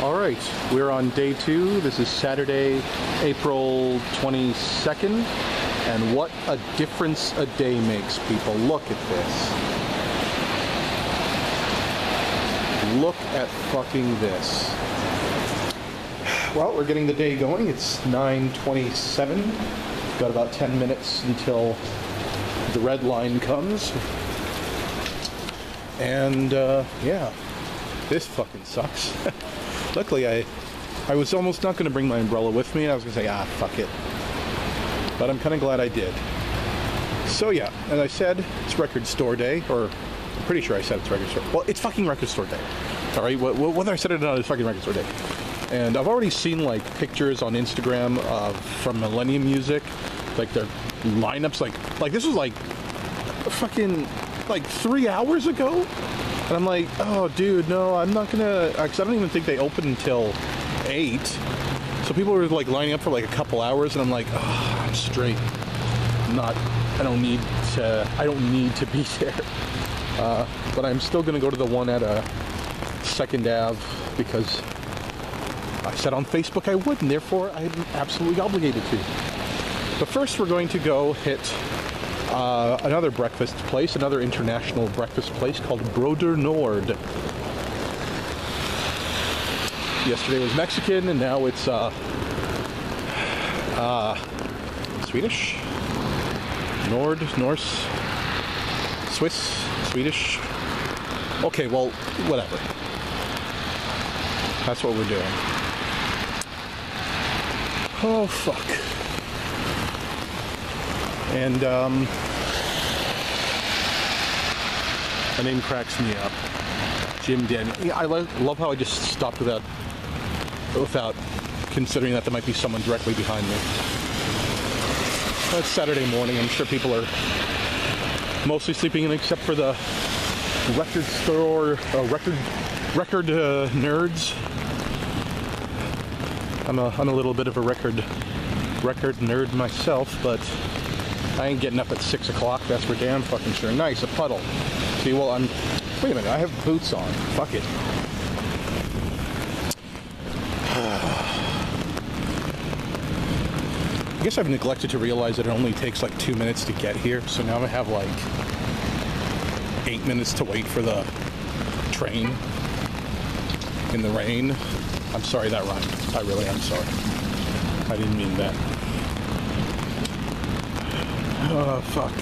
Alright, we're on day two. This is Saturday, April 22nd, and what a difference a day makes, people. Look at this. Look at fucking this. Well, we're getting the day going. It's 9:27. We've got about 10 minutes until the red line comes. And, yeah, this fucking sucks. Luckily, I was almost not going to bring my umbrella with me. I was going to say, ah, fuck it. But I'm kind of glad I did. So, yeah, as I said, it's Record Store Day, or I'm pretty sure I said it's Record Store. Well, it's fucking Record Store Day. All right? Whether I said it or not, it's fucking Record Store Day. And I've already seen, like, pictures on Instagram from Millennium Music, like, their lineups. Like this was, like, fucking, like, 3 hours ago? And I'm like, oh, dude, no, I'm not gonna, because I don't even think they open until 8. So people were like lining up for like a couple hours, and I'm like, oh, I'm straight. I don't need to be there. But I'm still gonna go to the one at 2nd Ave because I said on Facebook I would, and therefore I'm absolutely obligated to. But first, we're going to go hit another breakfast place, another international breakfast place called Broder Nord. Yesterday was Mexican, and now it's Swedish, Nord, Norse, Swiss, Swedish. Okay, well, whatever. That's what we're doing. Oh, fuck. And, my name cracks me up. Jim Den. Yeah, I love how I just stopped without considering that there might be someone directly behind me. Well, it's Saturday morning. I'm sure people are mostly sleeping in, except for the record store, record nerds. I'm a little bit of a record nerd myself, but I ain't getting up at 6 o'clock, that's for damn fucking sure. Nice, a puddle. See, well, wait a minute, I have boots on. Fuck it. I guess I've neglected to realize that it only takes like 2 minutes to get here, so now I have like 8 minutes to wait for the train in the rain. I'm sorry that rhymed. I really am sorry. I didn't mean that. Oh, fuck.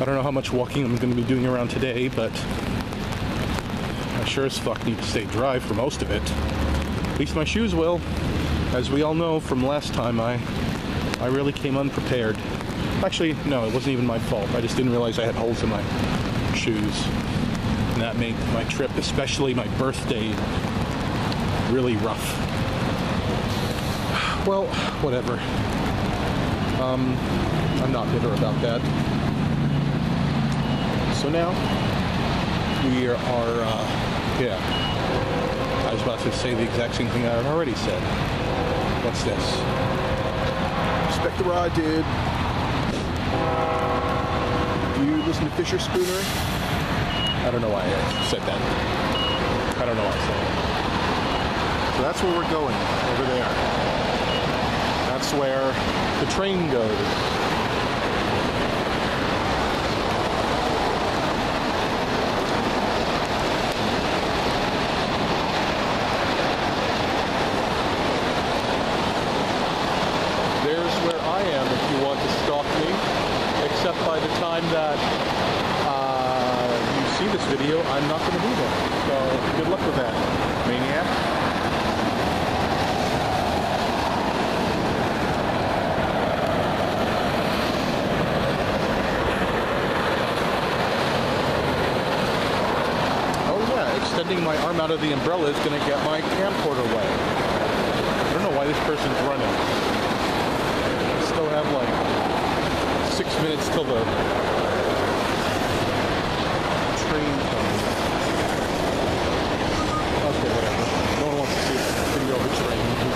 I don't know how much walking I'm going to be doing around today, but I sure as fuck need to stay dry for most of it. At least my shoes will. As we all know from last time, I really came unprepared. Actually, no, it wasn't even my fault. I just didn't realize I had holes in my shoes. And that made my trip, especially my birthday, really rough. Well, whatever. I'm not bitter about that. So now, we are, yeah. I was about to say the exact same thing I've already said. What's this? Respect the rod, dude. You listen to Fisher Spooner? I don't know why I said that. I don't know why I said that. So that's where we're going, over there. That's where the train goes. There's where I am if you want to stalk me, except by the time that you see this video, I'm not going to be there. So good luck with that, maniac. My arm out of the umbrella is going to get my camcorder wet. I don't know why this person's running. I still have like 6 minutes till the train comes. Okay, whatever. No one wants to see a video of a train. Who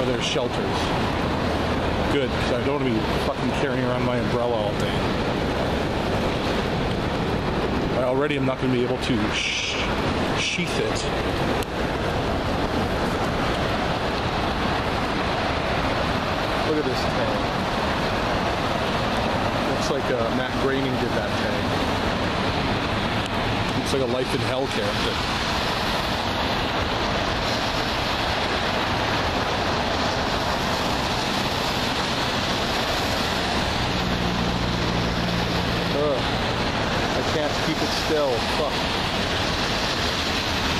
cares? Oh, there's shelters. Good, because I don't want to be fucking carrying around my umbrella all day. already I'm not going to be able to sheath it. Look at this tank. Looks like Matt Groening did that tank. Looks like a Life in Hell character. Ugh. I can't keep it still. Fuck.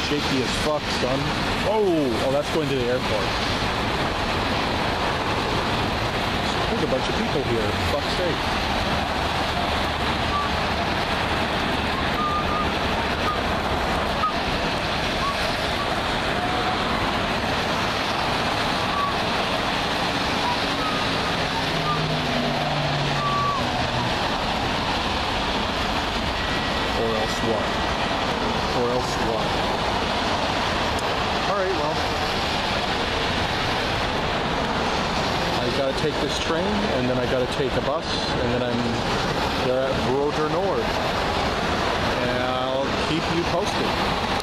Shaky as fuck, son. Oh, that's going to the airport. A bunch of people here, for fuck's sake. Or else what? Or else what? Alright, well. I gotta take this train, and then I gotta take a bus, and then I'm there at Broder Nord. And I'll keep you posted.